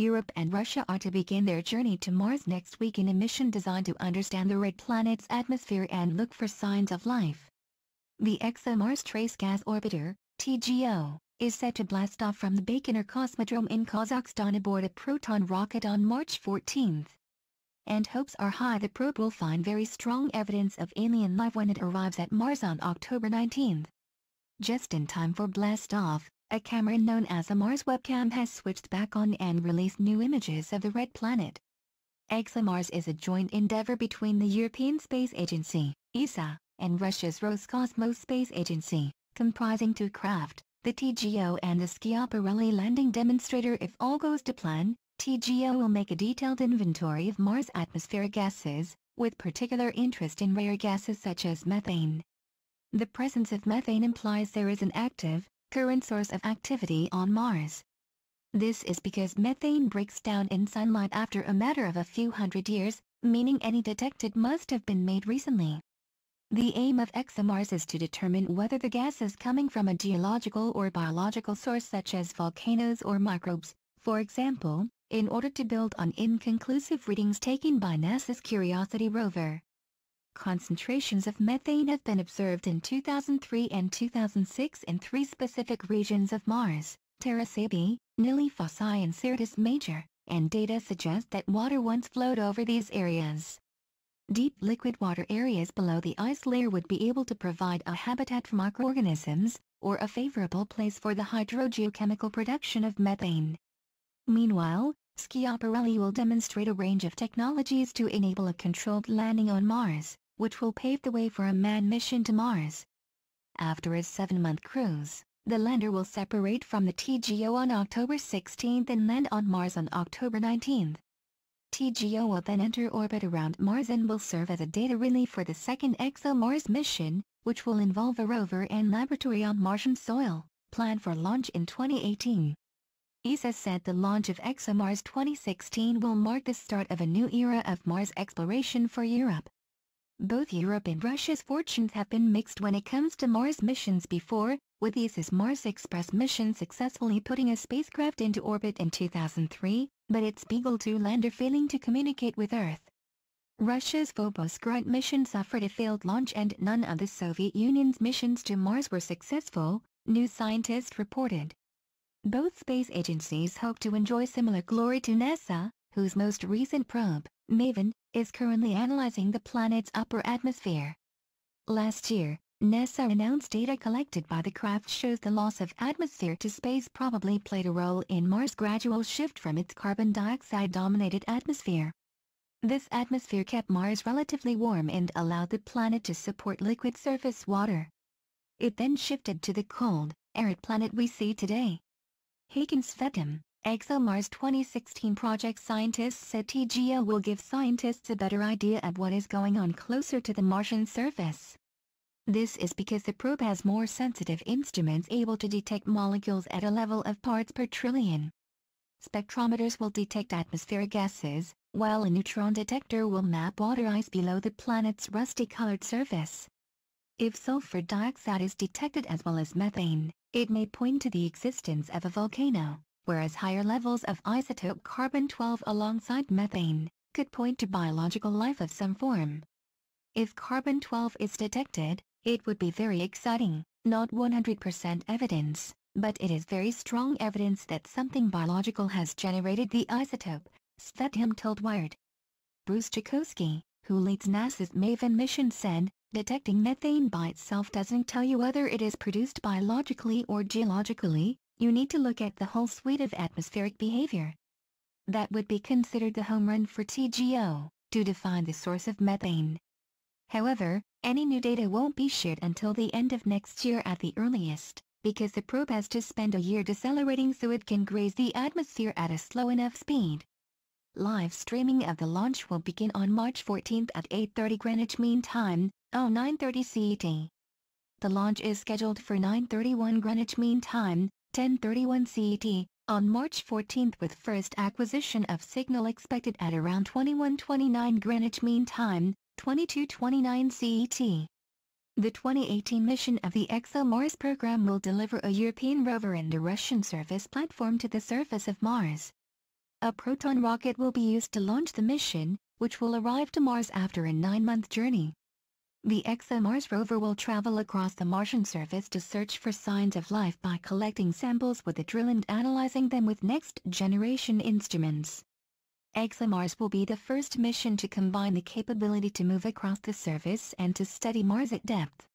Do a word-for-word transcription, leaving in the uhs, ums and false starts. Europe and Russia are to begin their journey to Mars next week in a mission designed to understand the red planet's atmosphere and look for signs of life. The ExoMars Trace Gas Orbiter, T G O, is set to blast off from the Baikonur Cosmodrome in Kazakhstan aboard a Proton rocket on March fourteenth. And hopes are high the probe will find very strong evidence of alien life when it arrives at Mars on October nineteenth. Just in time for blast-off, a camera known as the Mars webcam has switched back on and released new images of the red planet. ExoMars is a joint endeavor between the European Space Agency, E S A, and Russia's Roscosmos Space Agency, comprising two craft, the T G O and the Schiaparelli landing demonstrator. If all goes to plan, T G O will make a detailed inventory of Mars' atmospheric gases, with particular interest in rare gases such as methane. The presence of methane implies there is an active, current source of activity on Mars. This is because methane breaks down in sunlight after a matter of a few hundred years, meaning any detected must have been made recently. The aim of ExoMars is to determine whether the gas is coming from a geological or biological source such as volcanoes or microbes, for example, in order to build on inconclusive readings taken by NASA's Curiosity rover. Concentrations of methane have been observed in two thousand three and two thousand six in three specific regions of Mars, Terra Sabaea, Nili Fossae and Syrtis Major, and data suggest that water once flowed over these areas. Deep liquid water areas below the ice layer would be able to provide a habitat for microorganisms, or a favorable place for the hydrogeochemical production of methane. Meanwhile, Schiaparelli will demonstrate a range of technologies to enable a controlled landing on Mars, which will pave the way for a manned mission to Mars. After a seven-month cruise, the lander will separate from the T G O on October sixteenth and land on Mars on October nineteenth. T G O will then enter orbit around Mars and will serve as a data relay for the second ExoMars mission, which will involve a rover and laboratory on Martian soil, planned for launch in twenty eighteen. E S A said the launch of ExoMars twenty sixteen will mark the start of a new era of Mars exploration for Europe. Both Europe and Russia's fortunes have been mixed when it comes to Mars missions before, with E S A's Mars Express mission successfully putting a spacecraft into orbit in two thousand three, but its Beagle two lander failing to communicate with Earth. Russia's Phobos-Grunt mission suffered a failed launch and none of the Soviet Union's missions to Mars were successful, New Scientist reported. Both space agencies hope to enjoy similar glory to NASA, whose most recent probe, MAVEN, is currently analyzing the planet's upper atmosphere. Last year, NASA announced data collected by the craft shows the loss of atmosphere to space probably played a role in Mars' gradual shift from its carbon dioxide-dominated atmosphere. This atmosphere kept Mars relatively warm and allowed the planet to support liquid surface water. It then shifted to the cold, arid planet we see today. Håkan Svedhem, ExoMars twenty sixteen project scientist, said T G O will give scientists a better idea of what is going on closer to the Martian surface. This is because the probe has more sensitive instruments able to detect molecules at a level of parts per trillion. Spectrometers will detect atmospheric gases, while a neutron detector will map water ice below the planet's rusty-colored surface. If sulfur dioxide is detected as well as methane, it may point to the existence of a volcano, whereas higher levels of isotope carbon twelve alongside methane could point to biological life of some form. If carbon twelve is detected, it would be very exciting, not one hundred percent evidence, but it is very strong evidence that something biological has generated the isotope, Svedhem told Wired. Bruce Jakosky, who leads NASA's MAVEN mission, said, "Detecting methane by itself doesn't tell you whether it is produced biologically or geologically, you need to look at the whole suite of atmospheric behavior." That would be considered the home run for T G O, to define the source of methane. However, any new data won't be shared until the end of next year at the earliest, because the probe has to spend a year decelerating so it can graze the atmosphere at a slow enough speed. Live streaming of the launch will begin on March fourteenth at eight thirty Greenwich Mean Time, oh nine thirty C E T. The launch is scheduled for nine thirty-one Greenwich Mean Time, ten thirty-one C E T, on March fourteenth, with first acquisition of signal expected at around twenty-one twenty-nine Greenwich Mean Time, twenty-two twenty-nine C E T. The twenty eighteen mission of the ExoMars program will deliver a European rover and a Russian service platform to the surface of Mars. A Proton rocket will be used to launch the mission, which will arrive to Mars after a nine-month journey. The ExoMars rover will travel across the Martian surface to search for signs of life by collecting samples with a drill and analyzing them with next-generation instruments. ExoMars will be the first mission to combine the capability to move across the surface and to study Mars at depth.